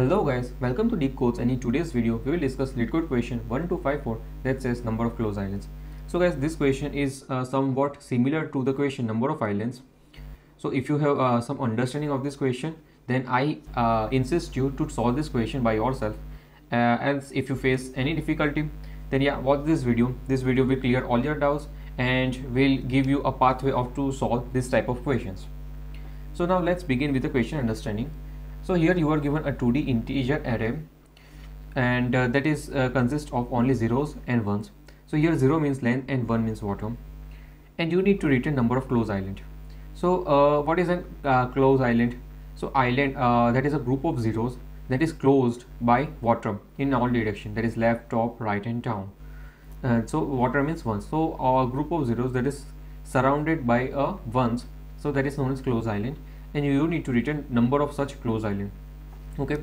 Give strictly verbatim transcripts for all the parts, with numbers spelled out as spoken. Hello guys, welcome to Deep Codes, and in today's video we will discuss LeetCode question one two five four that says number of closed islands. So guys, this question is uh, somewhat similar to the question number of islands. So if you have uh, some understanding of this question, then I uh, insist you to solve this question by yourself. Uh, and if you face any difficulty, then yeah, watch this video. This video will clear all your doubts and will give you a pathway of to solve this type of questions. So now let's begin with the question understanding. So here you are given a two D integer array, and uh, that is uh, consists of only zeros and ones. So here zero means length and one means bottom, and you need to return number of closed island. So uh, what is a uh, closed island? So island uh, that is a group of zeros that is closed by bottom in all direction, that is left, top, right and down. And so bottom means ones. So a group of zeros that is surrounded by a ones, so that is known as closed island. And you need to return number of such closed island. Okay,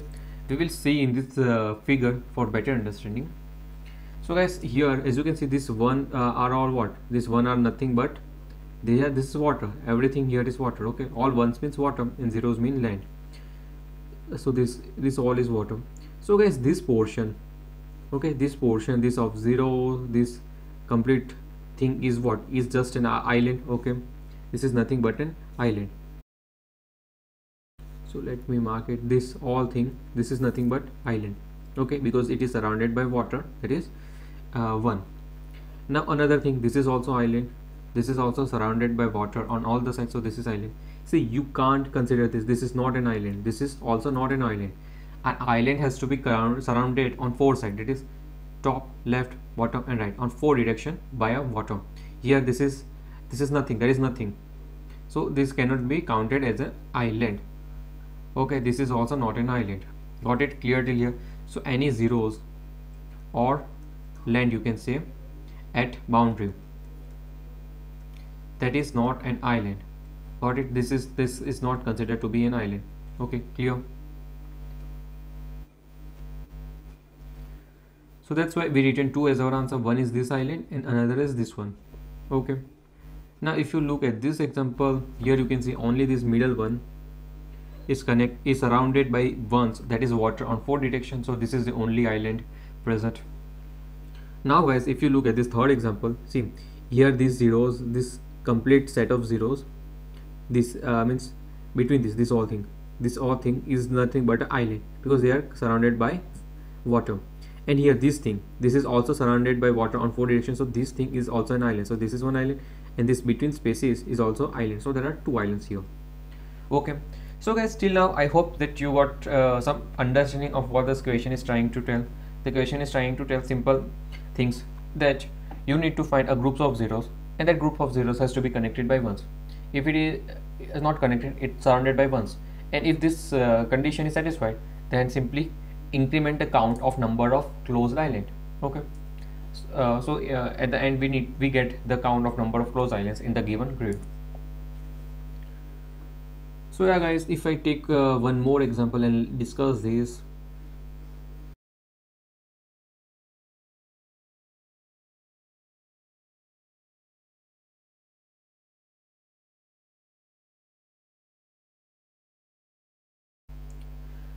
we will see in this uh, figure for better understanding. So guys, here as you can see, this one uh, are all what? This one are nothing but they are. This is water. Everything here is water. Okay, all ones means water and zeros mean land. So this this all is water. So guys, this portion, okay, this portion, this of zero, this complete thing is what? Is just an island. Okay, this is nothing but an island. So let me mark it, this all thing, this is nothing but island. Okay, because it is surrounded by water, that is uh, one. Now another thing, this is also island, this is also surrounded by water on all the sides, so this is island. See, you can't consider this, this is not an island, this is also not an island. An island has to be surrounded on four sides, that is top, left, bottom and right, on four direction by a water. Here this is this is nothing, there is nothing, so this cannot be counted as an island. Okay, this is also not an island. Got it? Clear till here? So any zeros or land, you can say, at boundary, that is not an island. Got it? This is this is not considered to be an island. Okay, clear? So that's why we written two as our answer. One is this island and another is this one. Okay. Now if you look at this example, here you can see only this middle one is connect is surrounded by ones, that is water on four directions, so this is the only island present. Now guys, if you look at this third example, see here these zeros, this complete set of zeros, this uh, means between this this all thing this all thing is nothing but an island, because they are surrounded by water. And here this thing, this is also surrounded by water on four directions, so this thing is also an island, so this is one island. And this between spaces is also island, so there are two islands here. Okay, so guys, till now I hope that you got uh, some understanding of what this question is trying to tell. The question is trying to tell simple things, that you need to find a group of zeros, and that group of zeros has to be connected by ones. If it is not connected, it's surrounded by ones, and if this uh, condition is satisfied, then simply increment the count of number of closed island. Okay, uh, so uh, at the end we need we get the count of number of closed islands in the given grid. So yeah guys, if I take uh, one more example and discuss this.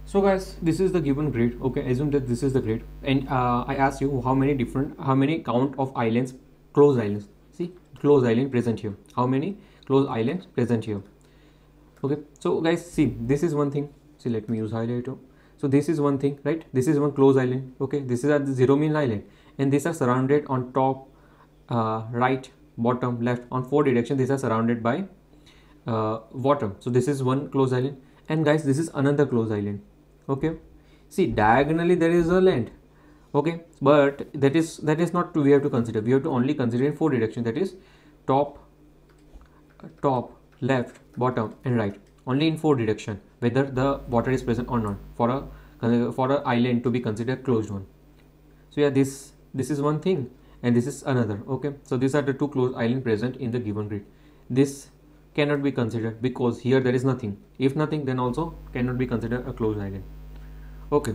So guys, this is the given grid. Okay, assume that this is the grid, and uh, I ask you how many different, how many count of islands, closed islands. See, closed island present here. How many closed islands present here? Okay, so guys, see, this is one thing. See, let me use highlighter. So this is one thing, right? This is one closed island. Okay, this is a zero mean island, and these are surrounded on top, uh, right, bottom, left, on four directions. These are surrounded by uh, water. So this is one closed island, and guys, this is another closed island. Okay, see, diagonally there is a land. Okay, but that is that is not we have to consider. We have to only consider in four directions. That is top, top, left, bottom and right, only in four direction, whether the water is present or not, for a for a island to be considered closed one. So yeah, this this is one thing and this is another. Okay, so these are the two closed island present in the given grid. This cannot be considered because here there is nothing. If nothing, then also cannot be considered a closed island. Okay,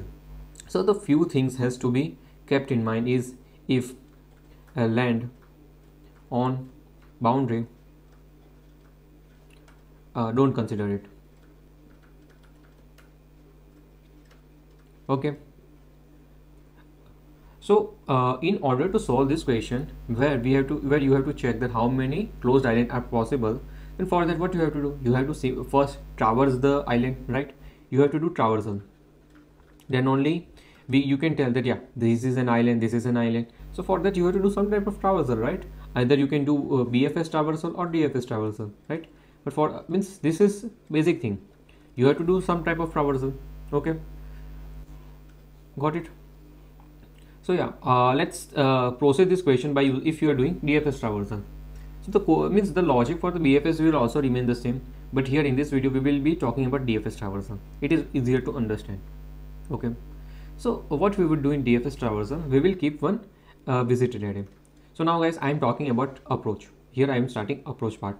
so the few things has to be kept in mind is, if a land on boundary, Uh, don't consider it. Okay. So uh, in order to solve this question, where we have to, where you have to check that how many closed islands are possible, and for that what you have to do, you have to see, first traverse the island, right? You have to do traversal. Then only we you can tell that yeah, this is an island, this is an island. So for that you have to do some type of traversal, right? Either you can do uh, B F S traversal or D F S traversal, right? But for means this is basic thing. You have to do some type of traversal. Okay, got it. So yeah, uh, let's uh, process this question by you, if you are doing D F S traversal. So the co means the logic for the B F S will also remain the same, but here in this video we will be talking about D F S traversal. It is easier to understand. Okay, so what we would do in D F S traversal, we will keep one uh, visited array. So now guys, I am talking about approach. Here I am starting approach part.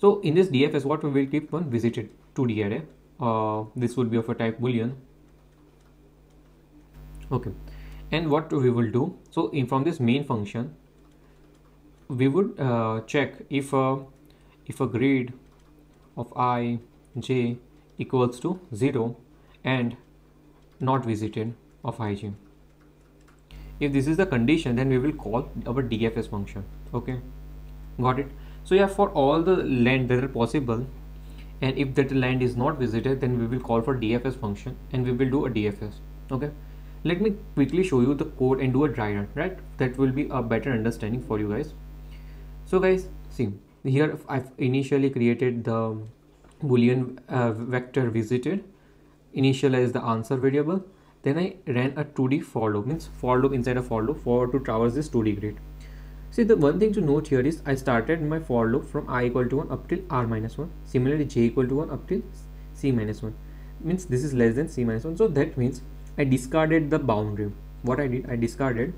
So in this D F S, what we will keep one visited two D array. Uh, this would be of a type boolean. Okay, and what we will do, so in from this main function we would uh, check if uh, if a grid of I j equals to zero and not visited of I j. If this is the condition, then we will call our D F S function. Okay, got it. So yeah, for all the land that are possible, and if that land is not visited, then we will call for D F S function and we will do a D F S. Okay, let me quickly show you the code and do a dry run, right? That will be a better understanding for you guys. So guys, see here I've initially created the boolean uh, vector visited, initialize the answer variable, then I ran a two D for loop, means for loop inside a for loop for to traverse this two D grid. See, the one thing to note here is I started my for loop from I equal to one up till r minus one, similarly j equal to one up till c minus one, means this is less than c minus one. So that means I discarded the boundary. What I did, I discarded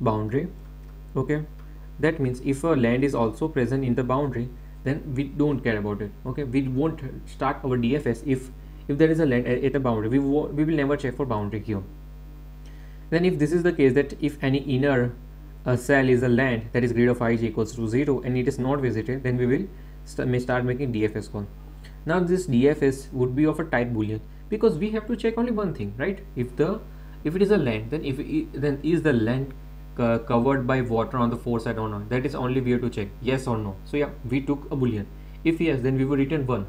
boundary. Okay, that means if a land is also present in the boundary, then we don't care about it. Okay, we won't start our D F S if if there is a land at a boundary. We we will never check for boundary here. Then if this is the case, that if any inner uh, cell is a land that is grid of I j equals to zero and it is not visited, then we will st may start making D F S call. Now this D F S would be of a type boolean, because we have to check only one thing, right? If the if it is a land, then if it, then is the land uh, covered by water on the foreside or not? That is only we have to check, yes or no. So yeah, we took a boolean. If yes, then we will return one,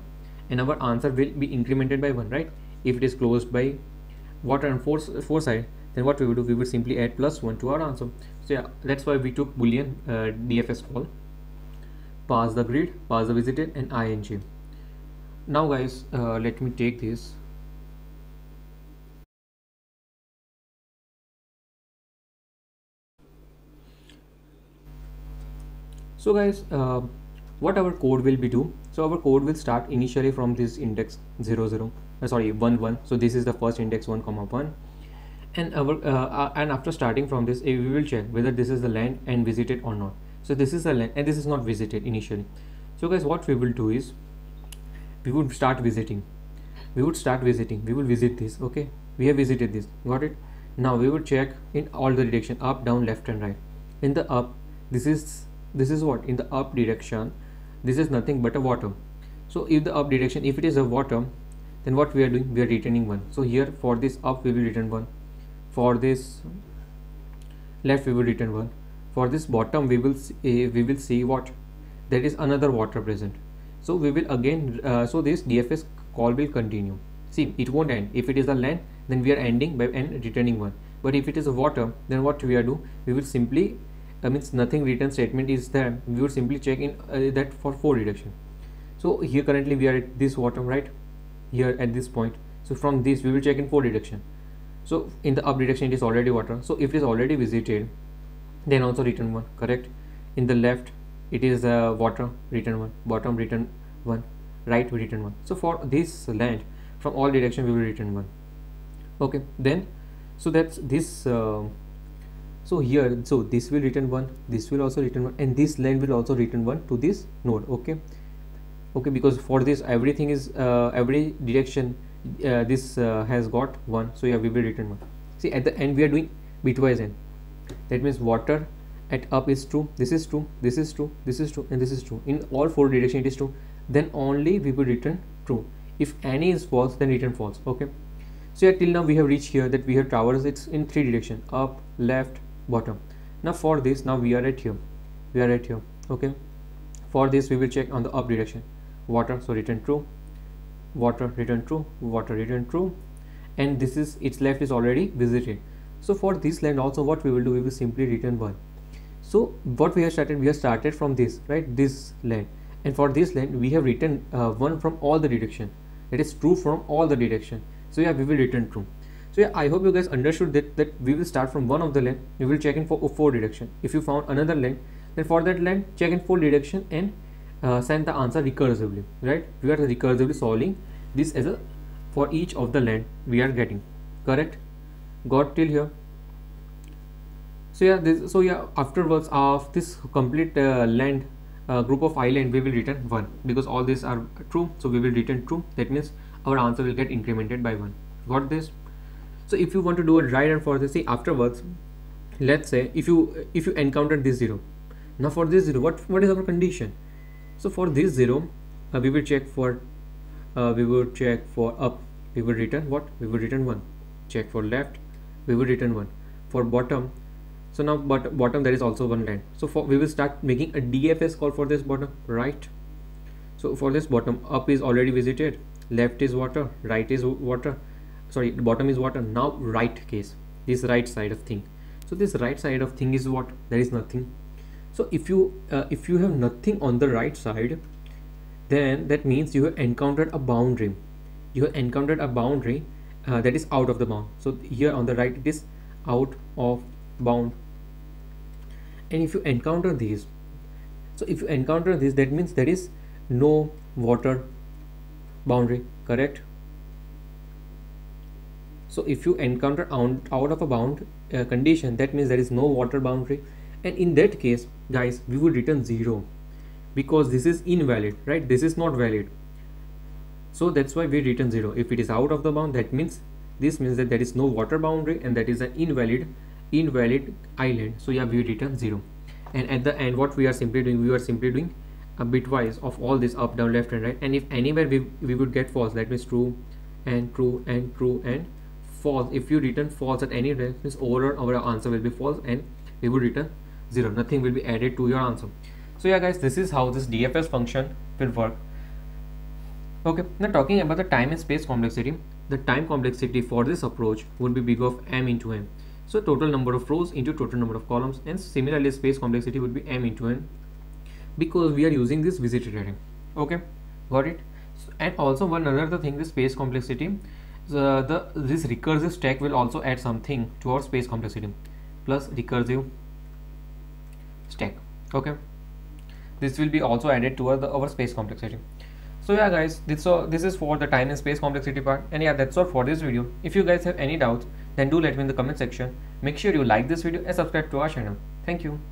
and our answer will be incremented by one, right? If it is closed by water on foreside, then what we will do, we will simply add plus one to our answer. So yeah, that's why we took boolean uh, D F S call. Pass the grid, pass the visited, and ing. Now guys, uh, let me take this. So guys, uh, what our code will be do, so our code will start initially from this index zero zero uh, sorry one one. So this is the first index one comma one, and our uh, and after starting from this, we will check whether this is the land and visited or not. So this is the land and this is not visited initially. So guys, what we will do is we would start visiting we would start visiting we will visit this. Okay, we have visited this, got it. Now we will check in all the direction, up, down, left and right. In the up, this is this is what, in the up direction, this is nothing but a water. So if the up direction, if it is a water, then what we are doing, we are returning one. So here for this up we will return one, for this left we will return one, for this bottom we will see, uh, we will see what, that is another water present. So we will again uh, so this D F S call will continue. See, it won't end. If it is a land, then we are ending by and returning one, but if it is a water, then what we are doing, we will simply that means nothing return statement is there. We would simply check in uh, that for four reduction. So here currently we are at this bottom, right here at this point. So from this we will check in four reduction. So in the up reduction it is already water, so if it is already visited, then also return one, correct. In the left it is uh, water, return one, bottom return one, right we return one. So for this land from all direction we will return one. Okay, then so that's this uh, so here, so this will return one, this will also return one, and this land will also return one to this node. Okay, okay, because for this everything is uh, every direction uh, this uh, has got one. So yeah, we will return one. See, at the end we are doing bitwise n. That means water at up is true, this is true, this is true, this is true, and this is true. In all four directions it is true, then only we will return true. If any is false, then return false. Okay, so yeah, till now we have reached here that we have traversed it's in three direction, up, left, bottom. Now for this, now we are at here, we are at here. Okay, for this we will check on the up direction, water, so return true, water return true, water return true, and this is its left is already visited. So for this land also what we will do, we will simply return one. So what we have started, we have started from this, right, this land, and for this land we have written uh, one from all the direction, that is true from all the direction. So yeah, we will return true. So yeah, I hope you guys understood that that we will start from one of the land, we will check in for four direction. If you found another land, then for that land check in four direction and uh, send the answer recursively, right? We are recursively solving this as a for each of the land we are getting, correct? Got till here? So yeah, this, so yeah, afterwards of this complete uh, land uh, group of island, we will return one, because all these are true, so we will return true. That means our answer will get incremented by one. Got this? So if you want to do a dry run for this, say afterwards, let's say if you if you encountered this zero. Now for this zero, what what is our condition? So for this zero, uh, we will check for uh, we will check for up, we will return what? We will return one. Check for left, we will return one. For bottom, so now but bottom there is also one land. So for we will start making a D F S call for this bottom, right? So for this bottom, up is already visited, left is water, right is water, sorry, bottom is water. Now right case, this right side of thing. So this right side of thing is what? There is nothing. So if you uh, if you have nothing on the right side, then that means you have encountered a boundary. You have encountered a boundary Uh, that is out of the bound. So here on the right it is out of bound. And if you encounter these, so if you encounter this, that means there is no water boundary, correct? So if you encounter out, out of a bound uh, condition, that means there is no water boundary, and in that case guys we would return zero, because this is invalid, right? This is not valid. So that's why we return zero. If it is out of the bound, that means this means that there is no water boundary, and that is an invalid invalid island. So yeah, we return zero. And at the end what we are simply doing, we are simply doing a bitwise of all this up, down, left and right. And if anywhere we, we would get false, that means true and true and true and false. If you return false at any rate, means overall our answer will be false and we would return zero. Nothing will be added to your answer. So yeah guys, this is how this D F S function will work. Okay, now talking about the time and space complexity, the time complexity for this approach would be big of m into n. So total number of rows into total number of columns, and similarly space complexity would be m into n, because we are using this visited array. Okay, got it? So, and also one another thing, the space complexity, the, the this recursive stack will also add something to our space complexity, plus recursive stack. Okay, this will be also added to our, the, our space complexity. So yeah guys, this, so this is for the time and space complexity part, and yeah, that's all for this video. If you guys have any doubts, then do let me in the comment section. Make sure you like this video and subscribe to our channel. Thank you.